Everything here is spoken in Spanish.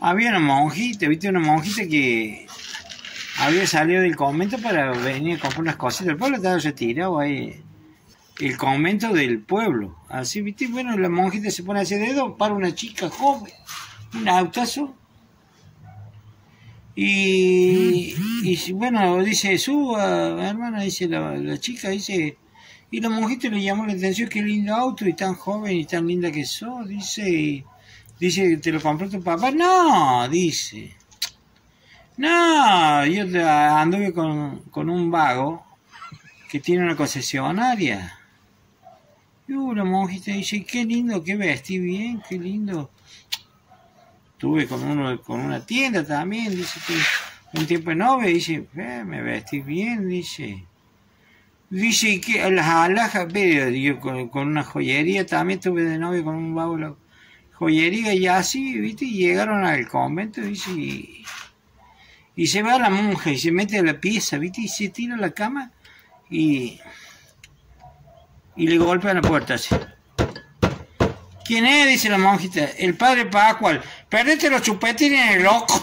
Había una monjita, viste, una monjita que había salido del convento para venir a comprar unas cositas. El pueblo estaba retirado ahí, el convento del pueblo. Así, viste, bueno, la monjita se pone a hacer dedo, para una chica joven, un autazo. Y bueno, dice, suba, hermana, dice la chica, dice, y la monjita le llamó la atención, qué lindo auto, y tan joven, y tan linda que sos, dice, ¿te lo compró tu papá? No, dice, no, yo anduve con un vago que tiene una concesionaria. Y la monjita dice, qué lindo, qué vestí bien, qué lindo. Estuve con una tienda también, dice, un tiempo de novia, dice, me vestís bien, dice. Dice que las alhajas, pero con una joyería también estuve de novia con un vago, joyería y así, viste, y llegaron al convento, dice, y se va la monja y se mete a la pieza, viste, y se tira a la cama y le golpea la puerta así. ¿Quién es? Dice la monjita. El padre Pascual. Perdete los chupetines, loco.